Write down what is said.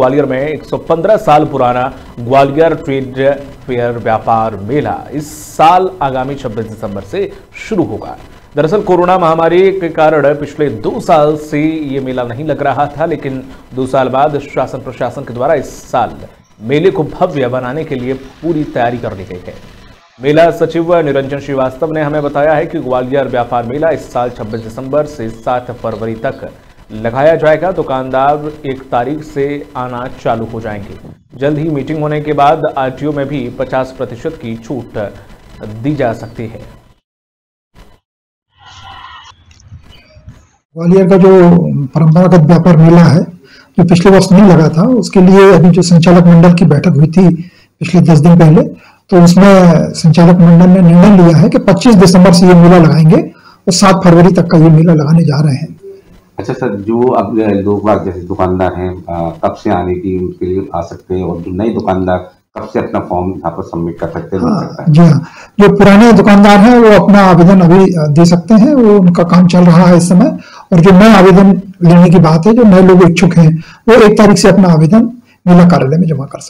ग्वालियर में 115 साल पुराना ग्वालियर ट्रेड फेयर व्यापार मेला इस साल आगामी 26 दिसंबर से शुरू होगा। दरअसल कोरोना महामारी के कारण पिछले 2 साल से ये मेला नहीं लग रहा था, लेकिन 2 साल बाद शासन प्रशासन के द्वारा इस साल मेले को भव्य बनाने के लिए पूरी तैयारी कर ली गई है। मेला सचिव निरंजन श्रीवास्तव ने हमें बताया है कि ग्वालियर व्यापार मेला इस साल 26 दिसंबर से 7 फरवरी तक लगाया जाएगा। दुकानदार 1 तारीख से आना चालू हो जाएंगे। जल्द ही मीटिंग होने के बाद आरटीओ में भी 50% की छूट दी जा सकती है। ग्वालियर का जो परंपरागत व्यापार मेला है जो पिछले वर्ष नहीं लगा था, उसके लिए अभी जो संचालक मंडल की बैठक हुई थी पिछले 10 दिन पहले, तो उसमें संचालक मंडल ने निर्णय लिया है कि 25 दिसंबर से ये मेला लगाएंगे और 7 फरवरी तक का ये मेला लगाने जा रहे हैं। अच्छा सर, जो अब लोग बाग जैसे दुकानदार हैं कब से आने की उनके लिए आ सकते हैं, और जो नए दुकानदार कब से अपना फॉर्म यहाँ पर सबमिट कर सकते हैं? जी हाँ, जो पुराने दुकानदार हैं वो अपना आवेदन अभी दे सकते हैं, वो उनका काम चल रहा है इस समय। और जो नए आवेदन लेने की बात है, जो नए लोग इच्छुक हैं वो 1 तारीख से अपना आवेदन मेला कार्यालय में जमा कर सकते हैं।